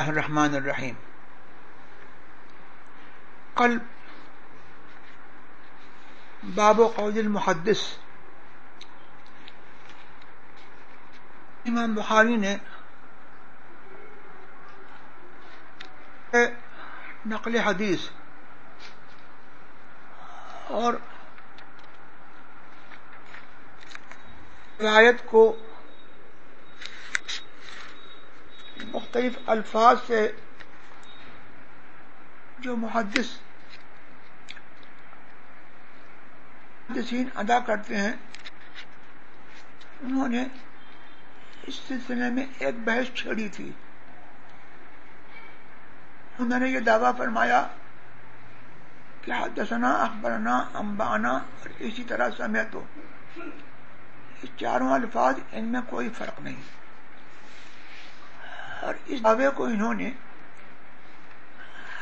الرحمن الرحیم. قلب باب قول المحدث. امام بخاری نے نقل حدیث اور روایت کو مختلف الفاظ سے جو محدثین ادا کرتے ہیں، انہوں نے اس سلسلے میں ایک بحث چھڑی تھی. انہوں نے یہ دعویٰ فرمایا کہ حدثنا، اخبرنا، انبانا اور اسی طرح سمعتو، یہ چاروں الفاظ ان میں کوئی فرق نہیں، اور اس دعوے کو انہوں نے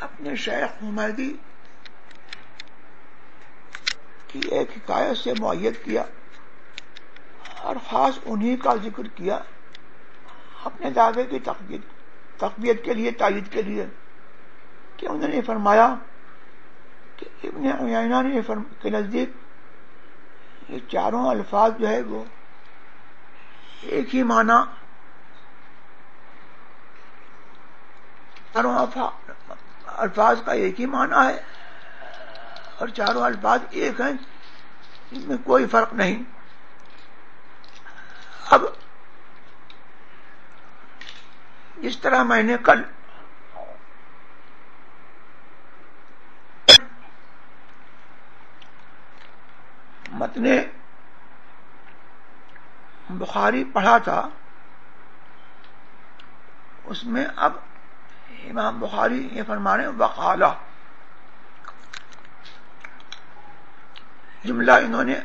اپنے شیخ حمیدی کی ایک حکایت سے معید کیا اور خاص انہی کا ذکر کیا اپنے دعوے کی تقویت کے لیے، تائید کے لیے، کہ انہوں نے فرمایا کہ ابن عیینہ نے کے نزدیک یہ چاروں الفاظ جو ہے وہ ایک ہی معنی، چاروں الفاظ کا ایک ہی معنی ہے اور چاروں الفاظ ایک ہیں، ان میں کوئی فرق نہیں. اب اس طرح میں نے کل متن بخاری پڑھا تھا، اس میں اب امام بخاری یہ فرما رہے ہیں وقالہ، جملہ انہوں نے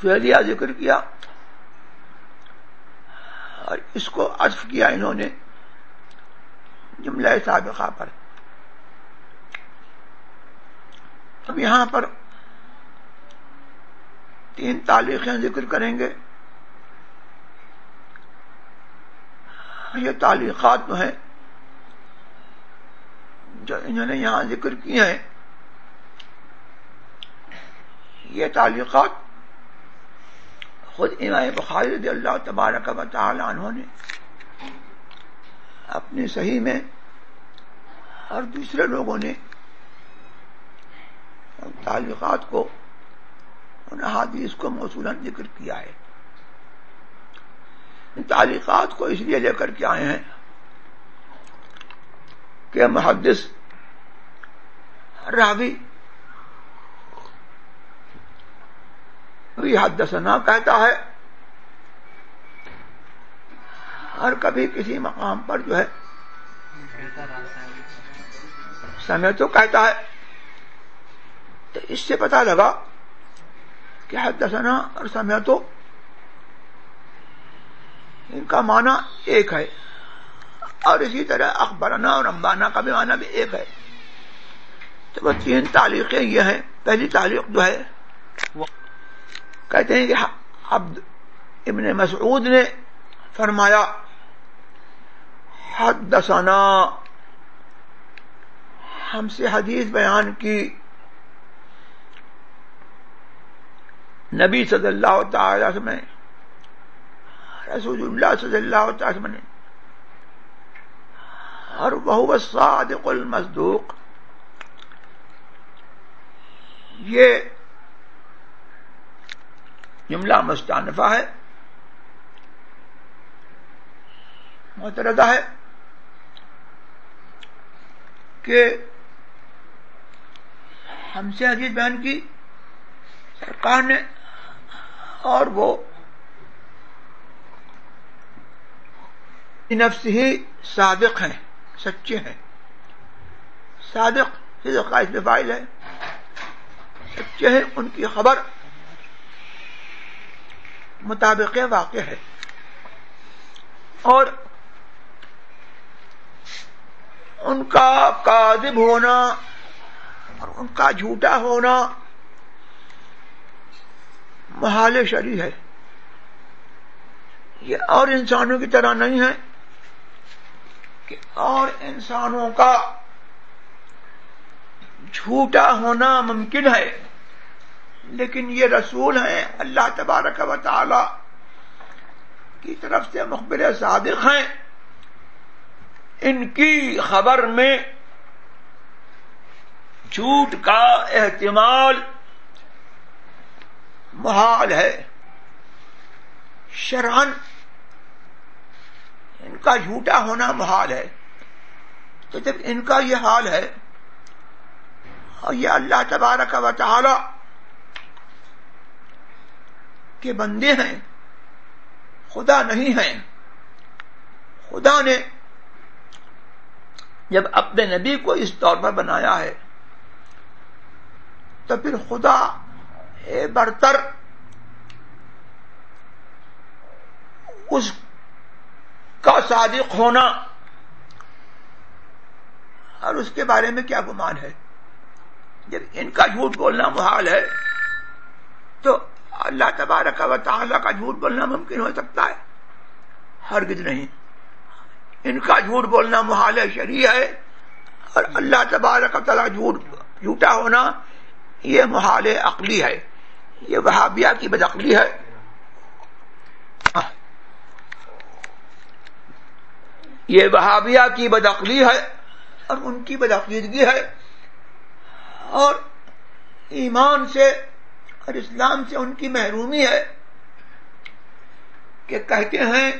فعلیہ ذکر کیا اور اس کو عطف کیا انہوں نے جملہ سابقہ پر. اب یہاں پر تین تعلیقیں ذکر کریں گے. یہ تعلیقات جو ہیں جو انہوں نے یہاں ذکر کی ہیں، یہ تعلیقات خود امام بخاری رضی اللہ تبارک و تعالی عنہ نے اپنی صحیح میں اور دوسرے لوگوں نے ان تعلیقات کو، ان احادیث کو موصولاً ذکر کیا ہے. ان تعلیقات کو اس لیے لے کر کے آئے ہیں کہ محدث راوی حدثنا کہتا ہے اور کبھی کسی مقام پر جو ہے سمعتو کہتا ہے، تو اس سے پتہ لگا کہ حدثنا اور سمعتو ان کا معنی ایک ہے، اور اسی طرح اخبرنا اور انبانا کا بھی معنی بھی ایک ہے. تو وہ تین تعلیقیں یہ ہیں. پہلی تعلیق جو ہے کہتے ہیں کہ عبد ابن مسعود نے فرمایا حدثنا، ہم سے حدیث بیان کی نبی صلی اللہ تعالی علیہ وسلم، رسول اللہ صلی اللہ تعالی علیہ وسلم، اور وہو الصادق المصدوق، یہ جملہ مستانفہ ہے، معترضہ ہے کہ ہم سے حدیث بیان کی سرکار نے اور وہ نفس ہی صادق ہیں، سچے ہیں. صادق صدق کا اس میں فاعل ہے، سچے ہیں، ان کی خبر مطابق واقع ہے. اور ان کا کاذب ہونا اور ان کا جھوٹا ہونا محال شرع ہے، یہ اور انسانوں کی طرح نہیں ہے کہ اور انسانوں کا جھوٹا ہونا ممکن ہے لیکن یہ رسول ہیں اللہ تبارک و تعالی کی طرف سے مخبر صادق ہیں، ان کی خبر میں جھوٹ کا احتمال محال ہے، شرعن ان کا جھوٹا ہونا محال ہے۔ تو جب ان کا یہ حال ہے اور یہ اللہ تبارک و تعالی کے بندے ہیں، خدا نہیں ہیں، خدا نے جب اپنے نبی کو اس طور پر بنایا ہے تو پھر خدا برتر اس کا صادق ہونا اور اس کے بارے میں کیا گمان ہے؟ جب ان کا جھوٹ بولنا محال ہے تو اللہ تبارک و تعالیٰ کا جھوٹ بولنا ممکن ہو سکتا ہے؟ ہرگز نہیں۔ ان کا جھوٹ بولنا محال شرعی ہے اور اللہ تبارک و تعالیٰ جھوٹا ہونا یہ محال عقلی ہے، یہ وہابیہ کی بدعقلی ہے۔ یہ وہابیہ کی بدعقلی ہے اور ان کی بدعقیدگی ہے، اور ایمان سے اور اسلام سے ان کی محرومی ہے کہ کہتے ہیں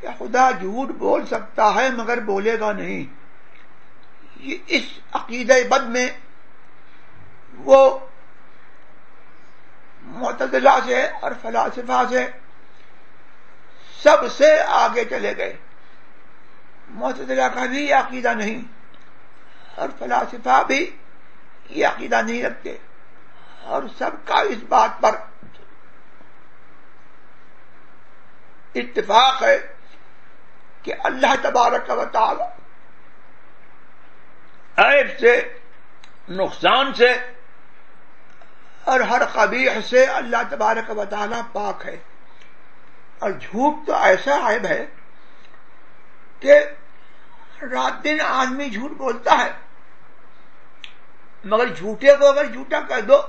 کہ خدا جھوٹ بول سکتا ہے مگر بولے گا نہیں۔ یہ اس عقیدہ بد میں وہ معتزلہ سے اور فلاسفہ سے سب سے آگے چلے گئے۔ معتزلہ کا بھی یہ عقیدہ نہیں اور فلاسفہ بھی یہ عقیدہ نہیں رکھتے، اور سب کا اس بات پر اتفاق ہے کہ اللہ تبارک و تعالی عیب سے، نقصان سے اور ہر قبیح سے اللہ تبارک و تعالی پاک ہے، اور جھوٹ تو ایسا عیب ہے کہ رات دن آدمی جھوٹ بولتا ہے، مگر جھوٹے کو اگر جھوٹا کہہ دو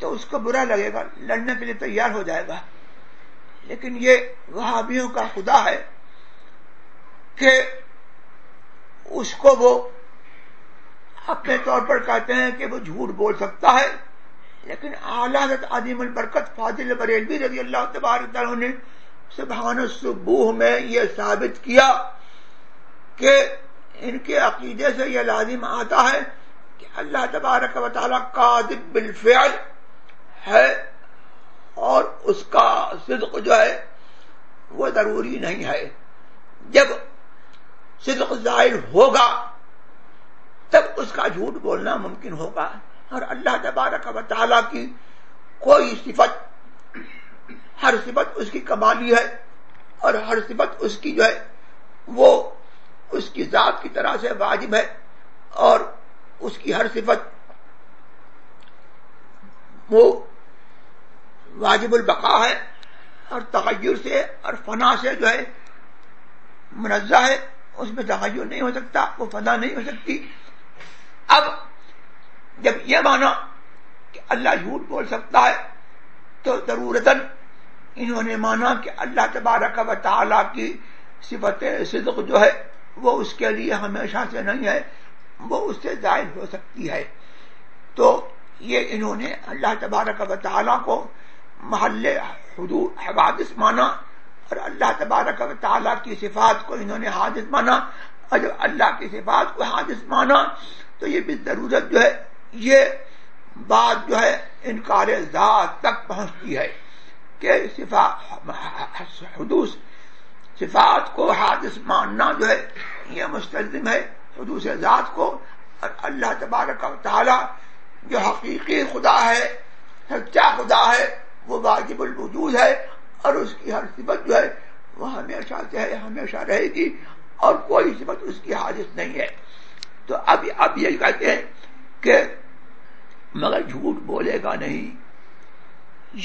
تو اس کو برا لگے گا، لڑنے کے لیے تیار ہو جائے گا۔ لیکن یہ وہابیوں کا خدا ہے کہ اس کو وہ اپنے طور پر کہتے ہیں کہ وہ جھوٹ بول سکتا ہے، لیکن اعلیٰ حضرت عظیم البرکت فاضل بریلوی رضی اللہ تبارک تعالیٰ نے سبحان السبوح میں یہ ثابت کیا کہ ان کے عقیدے سے یہ لازم آتا ہے کہ اللہ تبارک و تعالیٰ کاذب بالفعل ہے اور اس کا صدق جو ہے وہ ضروری نہیں ہے۔ جب صدق ظاہر ہوگا تب اس کا جھوٹ بولنا ممکن ہوگا، اور اللہ تبارک و تعالیٰ کی کوئی صفت، ہر صفت اس کی کمالی ہے اور ہر صفت اس کی جو ہے وہ اس کی ذات کی طرح سے واجب ہے، اور اس کی ہر صفت وہ واجب البقاء ہے اور تغیر سے اور فنا سے جو ہے منزہ ہے، اس میں تغیر نہیں ہو سکتا، وہ فنا نہیں ہو سکتی۔ اب جب یہ مانا کہ اللہ جھوٹ بول سکتا ہے تو ضرورتاً انہوں نے مانا کہ اللہ تبارک و تعالیٰ کی صفت صدق جو ہے وہ اس کے لیے ہمیشہ سے نہیں ہے، وہ اس سے ظاہر ہو سکتی ہے۔ تو یہ انہوں نے اللہ تبارک و تعالیٰ کو محل حوادث مانا، اور اللہ تبارک و تعالیٰ کی صفات کو انہوں نے حادث مانا، اور جب اللہ کی صفات کو حادث مانا تو یہ بھی ضرورت جو ہے یہ بات جو ہے انکار ذات تک پہنچتی ہے کہ حدوث صفات کو حادث ماننا جو ہے یہ مستلزم ہے حدوث ذات کو، اور اللہ تبارک و تعالیٰ جو حقیقی خدا ہے، سچا خدا ہے، وہ واجب الوجود ہے، اور اس کی ہر صفت جو ہے وہ ہمیشہ سے ہے، ہمیشہ رہے گی، اور کوئی صفت اس کی حادث نہیں ہے۔ تو اب یہ کہتے ہیں کہ مگر جھوٹ بولے گا نہیں،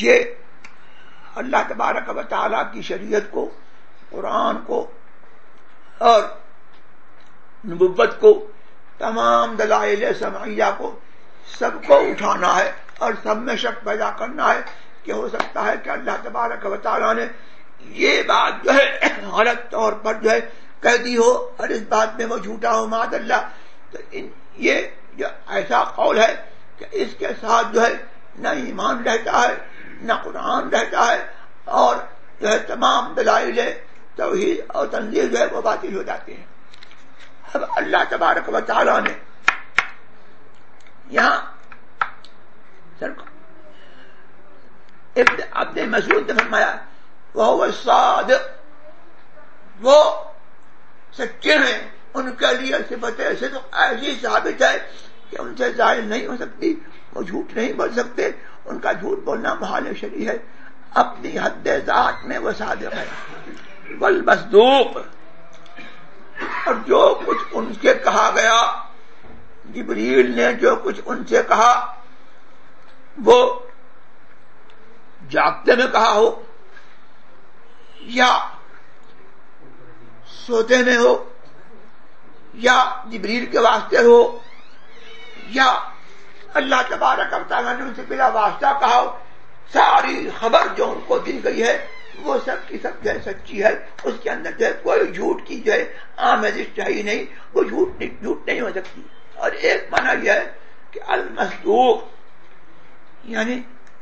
یہ اللہ تبارک و تعالیٰ کی شریعت کو، قرآن کو اور نبوت کو تمام دلائل سمعیہ کو سب کو اٹھانا ہے اور سب میں شک پیدا کرنا ہے کہ ہو سکتا ہے کہ اللہ تبارک و تعالیٰ نے یہ بات جو ہے غلط طور پر جو ہے کہہ دی ہو اور اس بات میں وہ جھوٹا ہو معاذ اللہ. تو یہ جو ایسا قول ہے کہ اس کے ساتھ جو ہے نہ ایمان رہتا ہے نہ قرآن رہتا ہے اور جو ہے تمام دلائل توحید اور تنزیل جو ہے وہ باطل ہو جاتے ہیں. اب اللہ تبارک و تعالیٰ نے یہاں ابن مسعود نے فرمایا وَهُوَ الصَّادِقُ، وہ سچے ہیں، ان کے لیے صفت صدق ایسی ثابت ہے کہ ان سے ظاہر نہیں ہو سکتی، وہ جھوٹ نہیں بول سکتے، ان کا جھوٹ بولنا محال شرعی ہے، اپنی حد ذات میں وہ صادق ہے. والمصدوق، اور جو کچھ ان سے کہا گیا، جبریل نے جو کچھ ان سے کہا وہ جاگتے میں کہا ہو یا سوتے میں ہو یا جبریل کے واسطے ہو یا اللہ تبارک و تعالیٰ نے ان سے بلا واسطہ کہا ہو، ساری خبر جو ان کو دی گئی ہے وہ سب کی سب جو ہے سچی ہے، اس کے اندر جو ہے کوئی جھوٹ کی جو ہے آمیزش چاہیے نہیں، وہ جھوٹ نہیں ہو سکتی. اور ایک معنی یہ ہے کہ المصدوق یعنی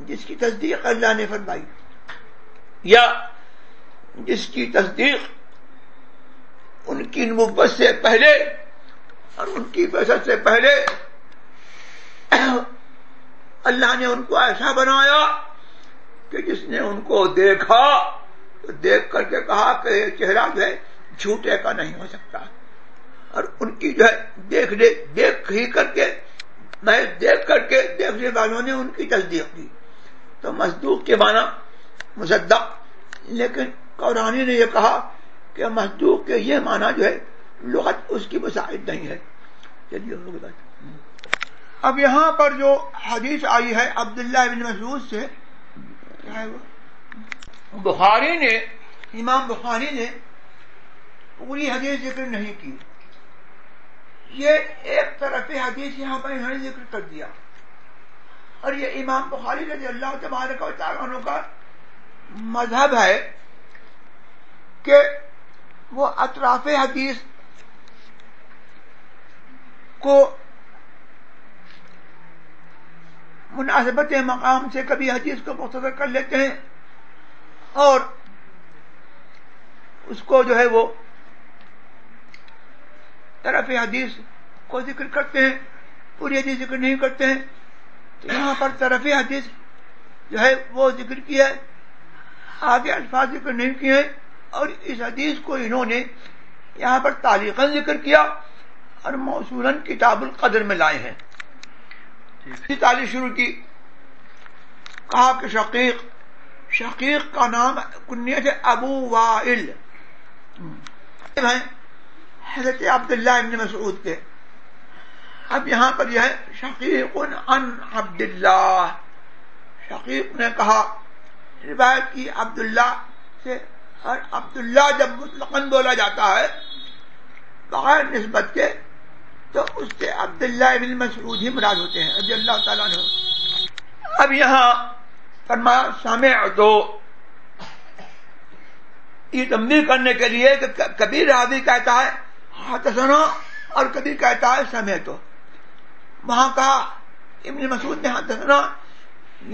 جس کی تصدیق اللہ نے فرمائی یا جس کی تصدیق ان کی نبوت سے پہلے اور ان کی بعثت سے پہلے اللہ نے ان کو ایسا بنایا کہ جس نے ان کو دیکھا تو دیکھ کر کے کہا کہ یہ چہرہ جو ہے جھوٹے کا نہیں ہو سکتا، اور ان کی جو ہے دیکھ کر کے دیکھنے والوں نے ان کی تصدیق کی. تو مصدوق کے معنی مصدق، لیکن قرآنی نے یہ کہا کہ مصدوق کے یہ معنی جو ہے لغت اس کی مساعد نہیں ہے. چلیے ہم لوگ اب یہاں پر جو حدیث آئی ہے عبداللہ بن مسعود سے، کیا ہے وہ بخاری نے، امام بخاری نے پوری حدیث ذکر نہیں کی، یہ ایک طرف حدیث یہاں پر انہوں نے ذکر کر دیا، اور یہ امام بخاری رضی اللہ تبارک و تعالیٰ عنہ کا مذہب ہے کہ وہ اطراف حدیث کو مناسبت مقام سے کبھی حدیث کو مختصر کر لیتے ہیں اور اس کو جو ہے وہ طرف حدیث کو ذکر کرتے ہیں، پوری حدیث ذکر نہیں کرتے ہیں. تو یہاں پر طرف حدیث جو ہے وہ ذکر کیا ہے، آگے الفاظ ذکر نہیں کیے ہیں، اور اس حدیث کو انہوں نے یہاں پر تعلیقاً ذکر کیا اور موصولاً کتاب القدر میں لائے ہیں. تعلیم شروع کی، کہا کہ شقیق کا نام کنیت ابو وائل ہیں حضرت عبداللہ ابن مسعود کے. اب یہاں پر یہ ہے شقیق عن عبداللہ، شقیق نے کہا، روایت کی عبداللہ سے، اور عبداللہ جب مطلقاً بولا جاتا ہے بغیر نسبت کے تو اس سے عبداللہ ابن مسعود ہی مراد ہوتے ہیں رضی اللہ تعالیٰ عنہ. اب یہاں فرمایا سمعتو، یہ تنبیہ کرنے کے لیے کہ کبھی راوی کہتا ہے حدثنا اور کبھی کہتا ہے سمعتو. وہاں کہا ابن مسعود نے حدثنا،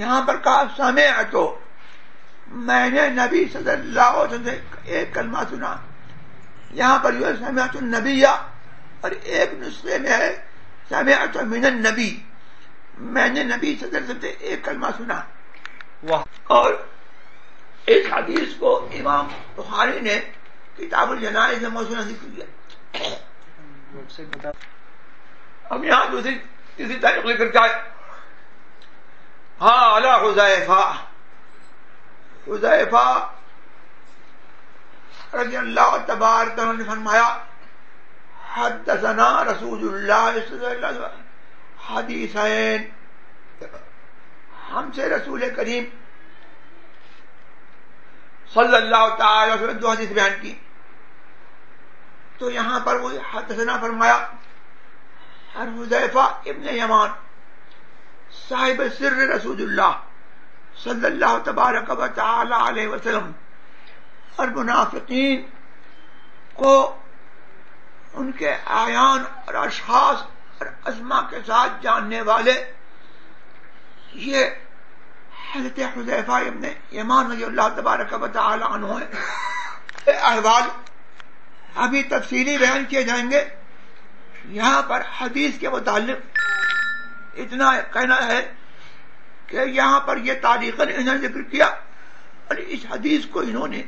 یہاں پر کہا سمعتو، میں نے نبی صلی اللہ علیہ وسلم سے ایک کلمہ سنا. یہاں پر یہ سمعت النبی، اور ایک نسخے میں ہے سمعت من النبی، میں نے نبی صلی اللہ علیہ وسلم سے ایک کلمہ سنا. اور اس حدیث کو امام بخاری نے کتاب الجنائز میں موصولا ذکر کیا. اب یہاں دوسری تاریخ ذکر کیا ہے، ہاں حذیفہ رضی اللہ تبارک عنہ نے فرمایا حدثنا رسول اللہ صلی اللہ علیہ وسلم حدیثین، ہم سے رسول کریم صلی اللہ تعالی علیہ وسلم دو حدیث بیان کی. تو یہاں پر وہی حدثنا فرمایا حذیفہ ابن یمان صاحب سر رسول اللہ صلی اللہ تبارک و تعالی علیہ وسلم، اور منافقین کو ان کے اعیان اور اشخاص اور ازما کے ساتھ جاننے والے یہ حضرت حذیفہ ابن یمان رضی اللہ تبارک و تعالی عنہ ہیں. احوال ابھی تفصیلی بیان کیے جائیں گے، یہاں پر حدیث کے متعلق اتنا کہنا ہے کہ یہاں پر یہ تاریخاً انہوں نے ذکر کیا، اور اس حدیث کو انہوں نے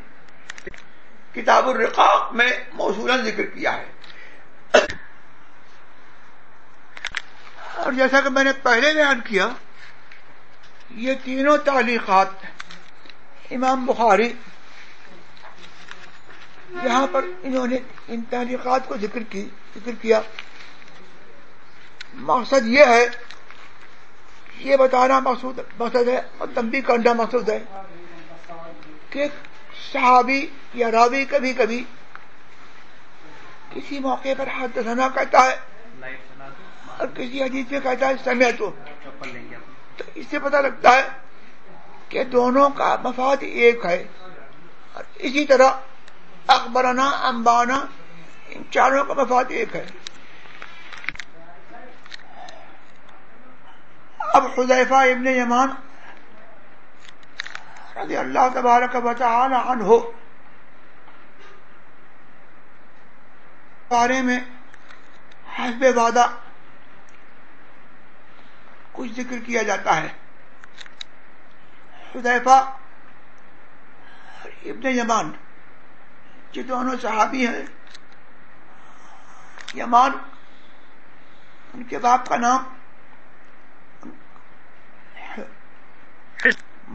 کتاب الرقاق میں موصولاً ذکر کیا ہے. اور جیسا کہ میں نے پہلے بیان کیا، یہ تینوں تعلیقات امام بخاری یہاں پر انہوں نے ان تعلیقات کو ذکر کیا. مقصد یہ ہے، یہ بتانا مقصد ہے اور تنبیہ کرنا مقصد ہے کہ صحابی یا راوی کبھی کبھی کسی موقع پر حدثنا کہتا ہے اور کسی حدیث میں کہتا ہے سمعتو، تو اس سے پتہ لگتا ہے کہ دونوں کا مفاد ایک ہے. اور اسی طرح اخبرنا، انبانا، ان چاروں کا مفاد ایک ہے. اب حذیفہ ابن یمان رضی اللہ تبارک و تعالی عنہ بارے میں حسب وعدہ کچھ ذکر کیا جاتا ہے. حذیفہ ابن یمان جو دونوں صحابی ہیں، یمان ان کے باپ کا نام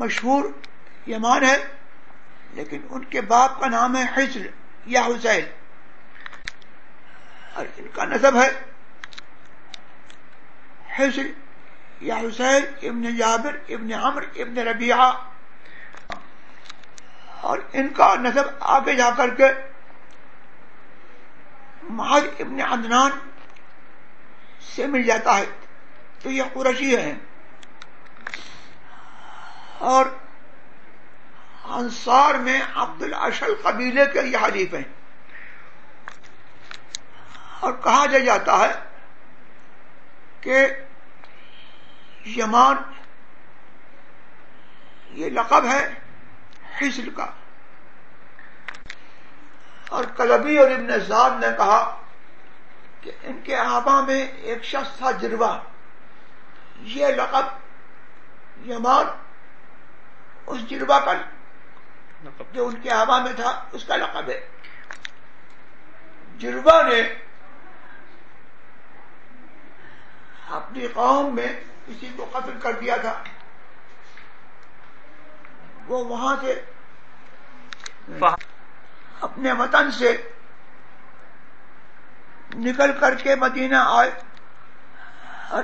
مشہور یمان ہے، لیکن ان کے باپ کا نام ہے حسن یا حسین، اور ان کا نسب ہے حسن یا حسین ابن جابر ابن عمر ابن ربیعہ، اور ان کا نسب آگے جا کر کے معاذ ابن عدنان سے مل جاتا ہے. تو یہ قریشی ہیں، اور انصار میں عبد الاشل قبیلے کے یہ حلیف ہیں. اور کہا جاتا ہے کہ یمان یہ لقب ہے حسل کا. اور قلبی اور ابن زاد نے کہا کہ ان کے آبا میں ایک شخص تھا جروا، یہ لقب یمان اس جربہ کا جو ان کے آبا میں تھا اس کا لقب ہے. جربہ نے اپنی قوم میں کسی کو قتل کر دیا تھا، وہ وہاں سے اپنے وطن سے نکل کر کے مدینہ آئے، اور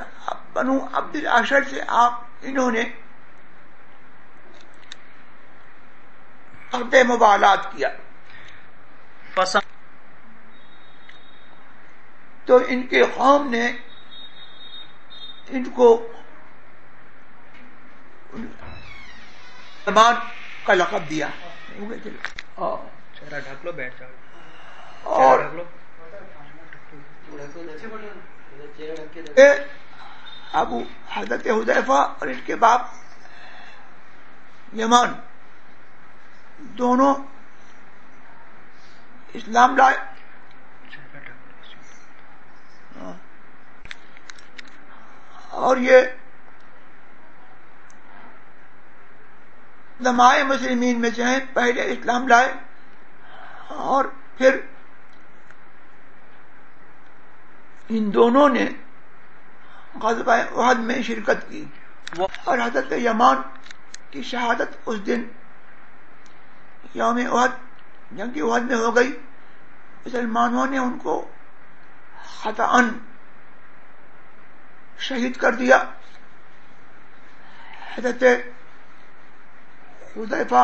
بنو عبد الاشر سے آپ انہوں نے عہد مبالات کیا. تو ان کے قوم نے ان کو زمان کا لقب دیا. اور ابو حضرت حذیفہ اور ان کے باپ یمان دونوں اسلام لائے، اور یہ علمائے مسلمین میں سے ہیں، پہلے اسلام لائے اور پھر ان دونوں نے غزوہ احد میں شرکت کی. اور حضرت یمان کی شہادت اس دن یوم احد، جنگ احد میں ہو گئی. مسلمانوں نے ان کو خطأً شہید کر دیا. حضرت حذیفہ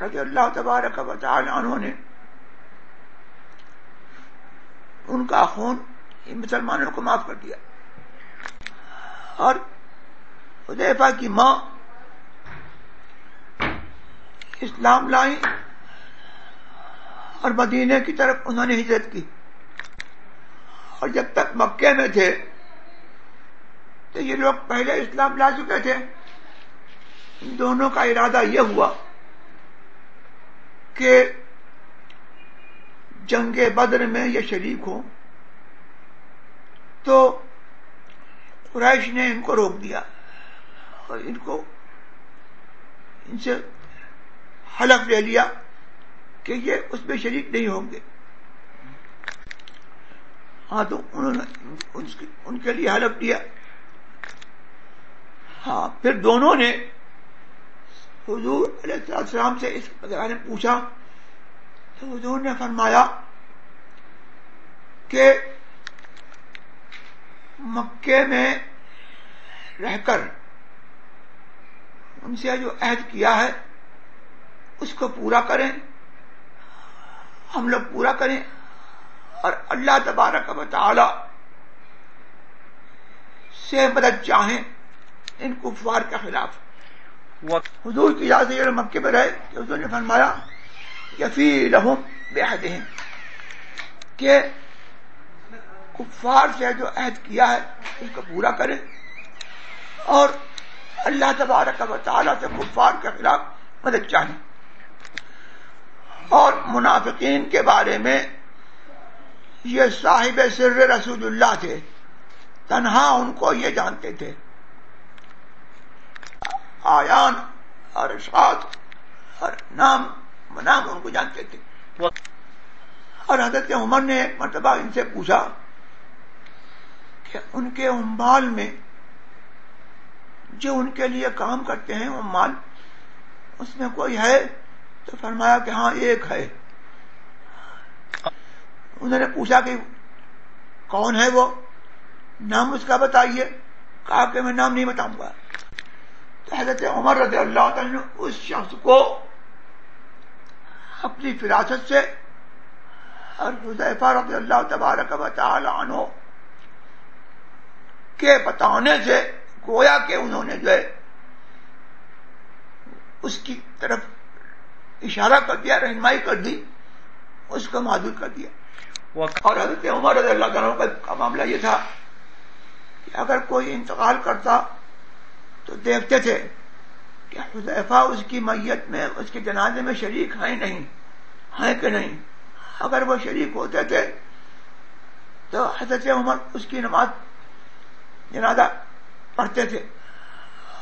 رضی اللہ تبارک و تعالی عنہ نے کا خون مسلمانوں کو معاف کر دیا. اور حذیفہ کی ماں اسلام لائیں اور مدینہ کی طرف انہوں نے ہجرت کی, اور جب تک مکے میں تھے تو یہ لوگ پہلے اسلام لا چکے تھے. ان دونوں کا ارادہ یہ ہوا کہ جنگ بدر میں یہ شریک ہوں, تو قریش نے ان کو روک دیا اور ان کو ان سے حلف لے لیا کہ یہ اس میں شریک نہیں ہوں گے. ہاں تو انہوں نے ان کے لیے حلف لیا. ہاں پھر دونوں نے حضور علیہ السلام سے اس بارے میں پوچھا تو حضور نے فرمایا کہ مکے میں رہ کر ان سے جو عہد کیا ہے اس کو پورا کریں, ہم لوگ پورا کریں, اور اللہ تبارک و تعالی سے مدد چاہیں ان کفار کے خلاف. حضور کی اجازت سے مکے میں رہے کہ حضور نے فرمایا یفی لہم بعہدہم کہ کفار سے جو عہد کیا ہے اس کو پورا کریں اور اللہ تبارک و تعالیٰ سے کفار کے خلاف مدد چاہیں. اور منافقین کے بارے میں یہ صاحب سر رسول اللہ تھے, تنہا ان کو یہ جانتے تھے. آیان اور اشعات اور نام ان کو جانتے تھے. اور حضرت عمر نے ایک مرتبہ ان سے پوچھا کہ ان کے عمال میں جو ان کے لیے کام کرتے ہیں عمال اس میں کوئی ہے, تو فرمایا کہ ہاں ایک ہے. انہوں نے پوچھا کہ کون ہے وہ, نام اس کا بتائیے. کہا کہ میں نام نہیں بتاؤں گا. تو حضرت عمر رضی اللہ تعالیٰ نے اس شخص کو اپنی فراست سے اور حذیفہ رضی اللہ تبارک و تعالی عنہ کے بتانے سے گویا کہ انہوں نے جو ہے اس کی طرف اشارہ کر دیا, رہنمائی کر دی, اس کو معذور کر دیا. اور حضرت عمر رضی اللہ تعالیٰ کا معاملہ یہ تھا کہ اگر کوئی انتقال کرتا تو دیکھتے تھے کہ حذیفہ اس کی میت میں اس کے جنازے میں شریک ہیں نہیں, ہیں کہ نہیں. اگر وہ شریک ہوتے تھے تو حضرت عمر اس کی نماز جنازہ پڑھتے تھے,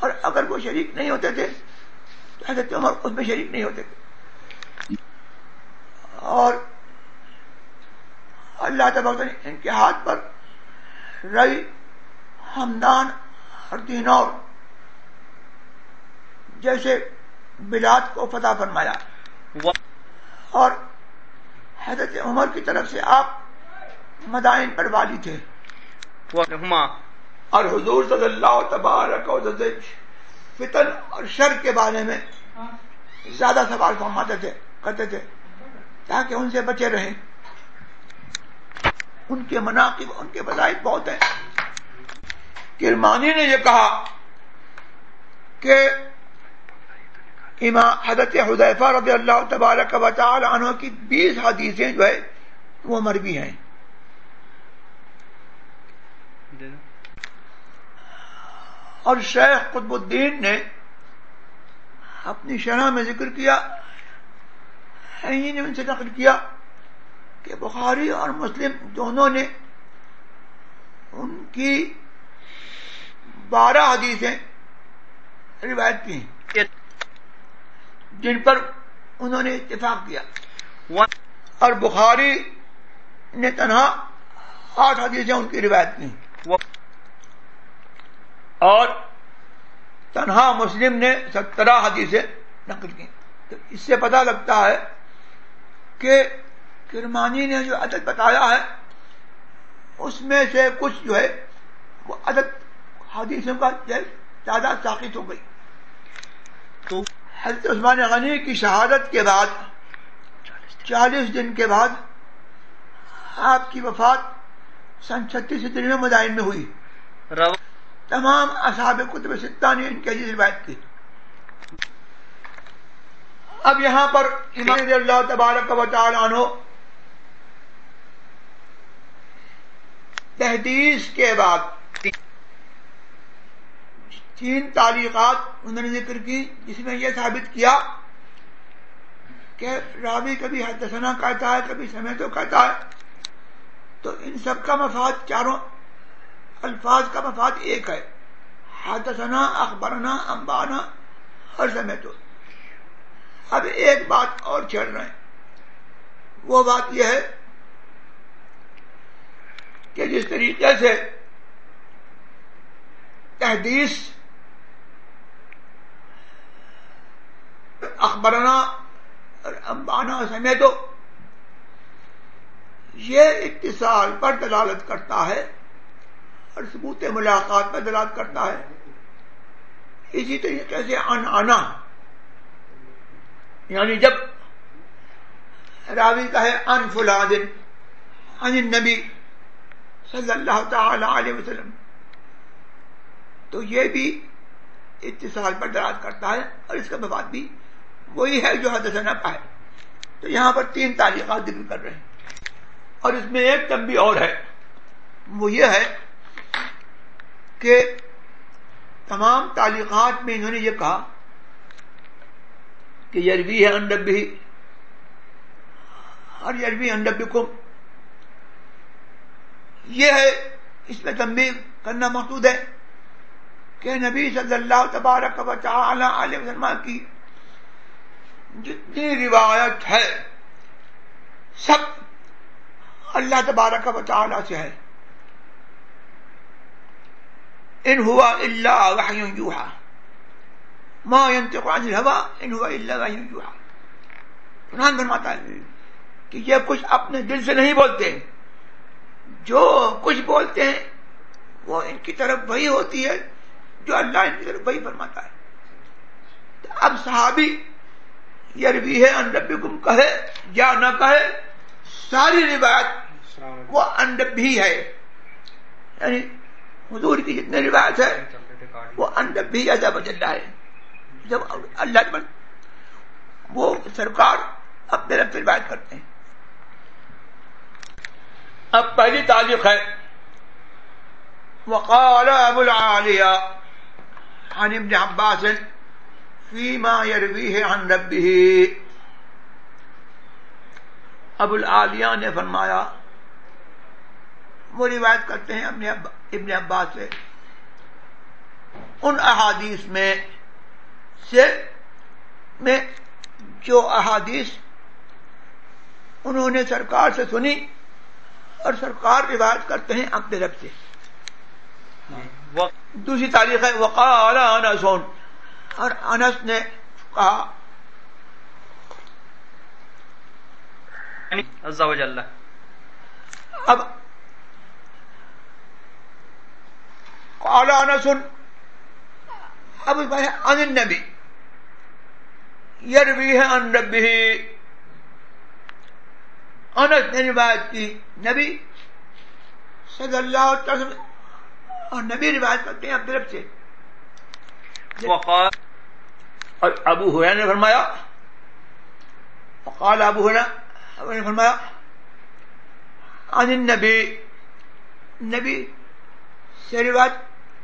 اور اگر وہ شریک نہیں ہوتے تھے تو حضرت عمر اس میں شریک نہیں ہوتے تھے. اور اللہ تبارک نے ان کے ہاتھ پر رئی, ہمدان اور دینور جیسے بلاد کو فتح فرمایا. اور حضرت عمر کی طرف سے آپ مدائن پر والی تھے, اور حضور صلی اللہ تبارک و تعالیٰ فتن اور شر کے بارے میں زیادہ سوال فرماتے تھے, کرتے تھے, تاکہ ان سے بچے رہیں. ان کے مناقب, ان کے فضائل بہت ہیں. کرمانی نے یہ کہا کہ حضرت حذیفہ رضی اللہ تبارک و تعالی عنہ کی 20 حدیثیں جو ہے وہ مروی ہیں. اور شیخ قطب الدین نے اپنی شرح میں ذکر کیا, ان سے نقل کیا کہ بخاری اور مسلم دونوں نے ان کی 12 حدیثیں روایت کی ہیں جن پر انہوں نے اتفاق کیا, اور بخاری نے تنہا 8 حدیثیں ان کی روایت کی, اور تنہا مسلم نے 17 حدیثیں نقل کی. تو اس سے پتہ لگتا ہے کہ کرمانی نے جو عدد بتایا ہے اس میں سے کچھ جو ہے وہ عدد حدیثوں کا زیادہ ساقط ہو گئی. تو حضرت عثمان غنی کی شہادت کے بعد 40 دن کے بعد آپ کی وفات سن 36 ہجری میں مدائن میں ہوئی. تمام اصحاب کتب ستہ نے ان کی حدیث روایت کی. اب یہاں پر امام رضی اللہ تبارک و تعالی عنہ تحدیث کے بعد 3 تعلیقات انہوں نے ذکر کی جس میں یہ ثابت کیا کہ راوی کبھی حدثنا کہتا ہے کبھی سمیتو کہتا ہے, تو ان سب کا مفاد چاروں الفاظ کا مفاد ایک ہے, حدثنا اخبرنا انبانا اور سمیتو. اب ایک بات اور چھیڑ رہے ہیں, وہ بات یہ ہے کہ جس طریقے سے تحدیث اخبرنا اور انبانا سمیتو یہ اتصال پر دلالت کرتا ہے اور ثبوت ملاقات پر دلالت کرتا ہے. اسی طریقے سے ان آنا یعنی جب راوی کا ہے ان فلاں عن النبی صلی اللہ تعالی علیہ وسلم, تو یہ بھی اتصال پر دلالت کرتا ہے اور اس کا مفاد بھی وہی ہے جو حدثنا کا ہے. تو یہاں پر 3 تعلیقات ذکر کر رہے ہیں اور اس میں ایک تنبیہ اور ہے, وہ یہ ہے کہ تمام تعلیقات میں انہوں نے یہ کہا کہ یروی ہے ان ربہ اور یروی ان ربکم, یہ ہے اس میں تنبیہ کرنا مقصود ہے کہ نبی صلی اللہ تبارک و تعالی علیہ وسلم کی جتنی روایت ہے سب اللہ تبارک و تعالی سے ہے. ان ہوا الا وحی یوحا ما ينطق عن الهوى ان هو الا وحی یوحا. قرآن فرماتا ہے کہ یہ کچھ اپنے دل سے نہیں بولتے, جو کچھ بولتے ہیں وہ ان کی طرف وحی ہوتی ہے جو اللہ ان کی طرف وحی فرماتا ہے. اب صحابی یروی ہے ان ربکم کہے یا نہ کہے ساری روایت وہ ان ربی ہے, یعنی حضور کی جتنے روایت ہے وہ ان ربی عز وجل ہے. جب اللہ وہ سرکار اپنے رب سے روایت کرتے ہیں. اب پہلی تعلیق ہے وقال ابو العالیہ عن ابن عباس فیما یرویہ عن ربہ. ابو العالیہ نے فرمایا وہ روایت کرتے ہیں ابن عباس سے ان احادیث میں سے جو احادیث انہوں نے سرکار سے سنی اور سرکار روایت کرتے ہیں اپنے رب سے. دوسری تاریخ ہے وقال انس اور انس نے کہا عز وجل. اب قال انس اب عن النبی یرویہ عن ربہ, انس نے روایت کی نبی صلی اللہ علیہ وسلم اور نبی روایت کرتے ہیں اپنے رب سے. اور ابو ہریرہ نے فرمایا قال ابو ہریرہ فرمایا عن النبی نبی سے روایت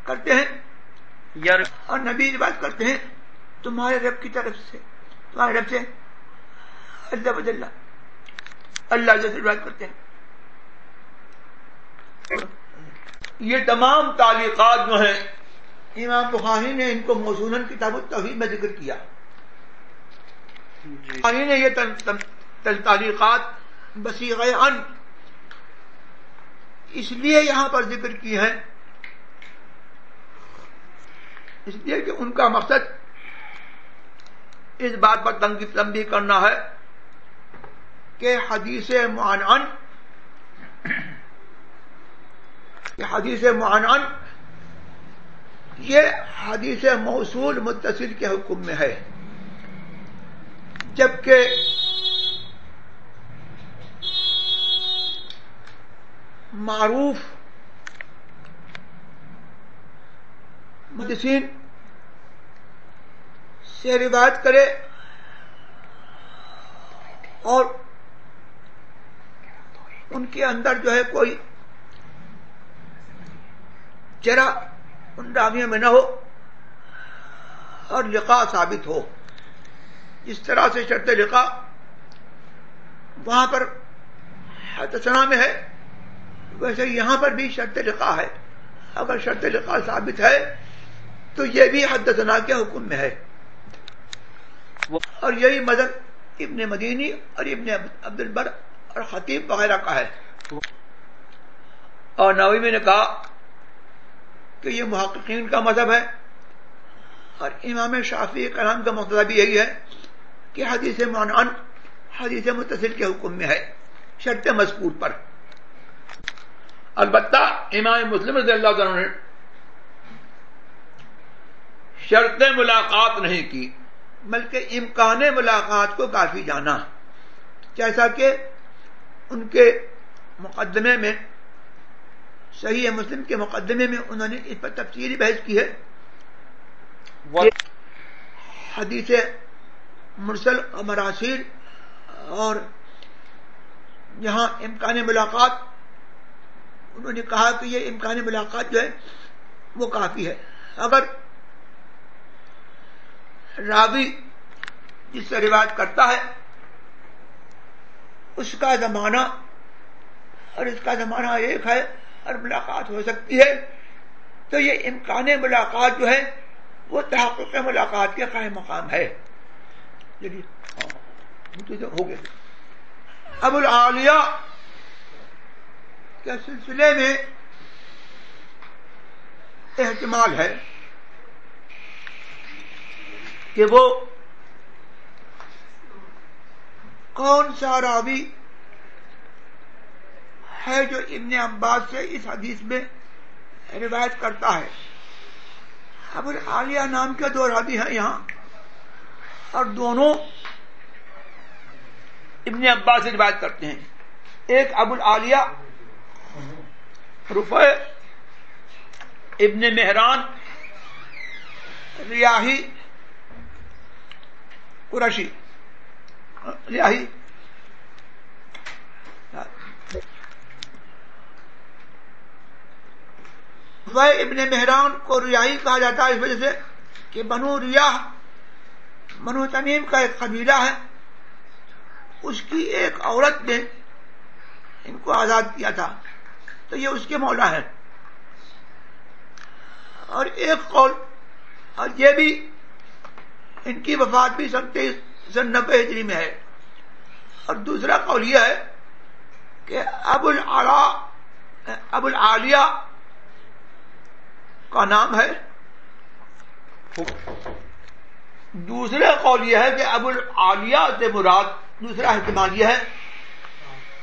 کرتے ہیں اور نبی روایت کرتے ہیں تمہارے رب کی طرف سے, تمہارے رب سے اللہ وجل اللہ سے روایت کرتے ہیں. یہ تمام تعلیقات جو ہیں امام بخاری نے ان کو موصولاً کتاب التوحید میں ذکر کیا. بخاری نے یہ تعلیقات بصیغہ ان اس لیے یہاں پر ذکر کی ہے اس لیے کہ ان کا مقصد اس بات پر تنبیہ کرنا ہے کہ حدیث معنعن یہ حدیث موصول متصل کے حکم میں ہے, جبکہ معروف محدثین سے روایت کرے اور ان کے اندر جو ہے کوئی چرا ان راویوں میں نہ ہو اور لقاء ثابت ہو. اس طرح سے شرط لقاء وہاں پر حدثنا میں ہے, ویسے یہاں پر بھی شرط لقاء ہے. اگر شرط لقاء ثابت ہے تو یہ بھی حدثنا کے حکم میں ہے. اور یہی مذہب ابن مدینی اور ابن عبد البر اور خطیب وغیرہ کا ہے. اور نووی نے کہا کہ یہ محققین کا مذہب ہے, اور امام شافعی کرام کا مطلب یہی ہے کہ حدیث معنعن حدیث متصل کے حکم میں ہے شرط مذکور پر. البتہ امام مسلم رضی اللہ عنہ نے شرط ملاقات نہیں کی بلکہ امکان ملاقات کو کافی جانا, جیسا کہ ان کے مقدمے میں صحیح مسلم کے مقدمے میں انہوں نے اس پر تفصیلی بحث کی ہے. حدیث مرسل اور مراسیل اور یہاں امکان ملاقات انہوں نے کہا کہ یہ امکان ملاقات جو ہے وہ کافی ہے. اگر راوی جس سے روایت کرتا ہے اس کا زمانہ اور اس کا زمانہ ایک ہے اور ملاقات ہو سکتی ہے, تو یہ امکان ملاقات جو ہے وہ تحقق ملاقات کے قائم مقام ہے. ہو گئے ابو العالیہ کے سلسلے میں احتمال ہے کہ وہ کون سا راوی ہے جو ابن عباس سے اس حدیث میں روایت کرتا ہے. ابو العالیہ نام کے دو راوی ہیں یہاں, اور دونوں ابن عباس سے روایت کرتے ہیں. ایک ابو العالیہ رفع ابن مہران ریاحی قرشی ریاحی, ابن مہران کو ریاحی کہا جاتا ہے اس وجہ سے کہ بنو ریاح بنو تمیم کا ایک قبیلہ ہے, اس کی ایک عورت نے ان کو آزاد کیا تھا, تو یہ اس کے مولا ہے. اور ایک قول, اور یہ بھی ان کی وفات بھی 93 ہجری میں ہے. اور دوسرا قول یہ ہے کہ ابو العالیہ کا نام ہے. دوسرا قول یہ ہے کہ ابو العالیہ سے مراد, دوسرا احتمال یہ ہے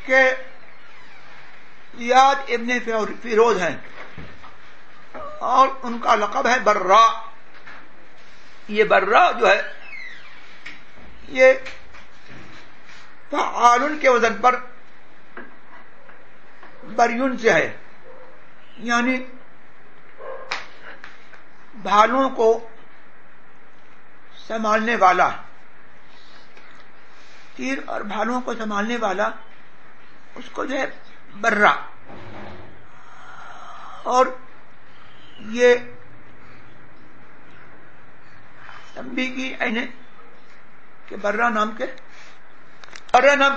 کہ زیاد ابن فیروز ہیں اور ان کا لقب ہے برا. یہ برا جو ہے یہ فعال کے وزن پر بریون سے ہے, یعنی بھالوں کو سنبھالنے والا, تیر اور بھالوں کو سنبھالنے والا, اس کو جو ہے برا. اور یہ تنبیہ کی عین کہ برا نام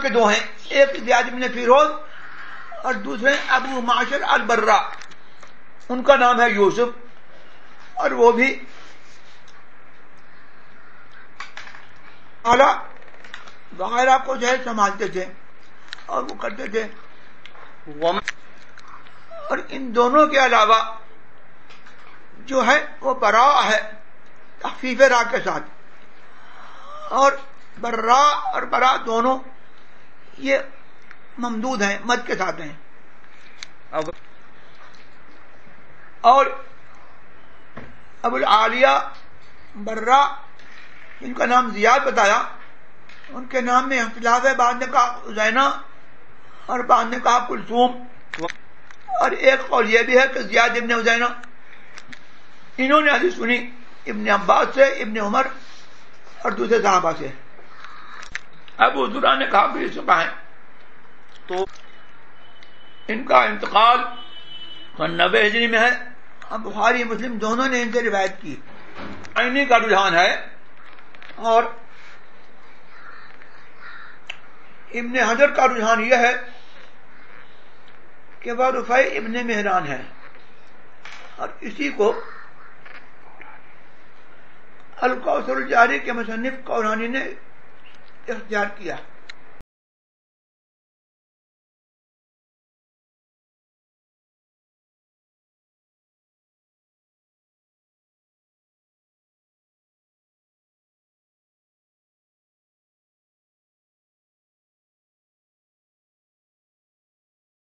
کے دو ہیں, ایک زیاد بن فیروز اور دوسرے ابو معشر البرا. ان کا نام ہے یوسف, اور وہ بھی اعلیٰ وغیرہ کو جو ہے سنبھالتے تھے اور وہ کرتے تھے. اور ان دونوں کے علاوہ جو ہے وہ برا ہے تخفیف را کے ساتھ, اور برا اور برا دونوں یہ ممدود ہیں مد کے ساتھ ہیں. اور ابو العالیہ برا ان کا نام زیاد بتایا, ان کے نام میں اختلاف ہے. بعد نے کہا زینہ اور بعد نے کہا کلثوم. اور ایک قول یہ بھی ہے کہ زیاد ابن حذیفہ انہوں نے حدیث سنی ابن عباس سے، ابن عمر اور دوسرے صحابہ سے. اب حضرات نے کہا بھی چکا ہے تو ان کا انتقال 90 ہجری میں ہے. اب بخاری مسلم دونوں نے ان سے روایت کی، عینی کا رجحان ہے. اور ابن حجر کا رجحان یہ ہے کہ وہ رفیع ابن مہران ہے، اور اسی کو الکوثر الجاری کے مصنف قورانی نے اختیار کیا.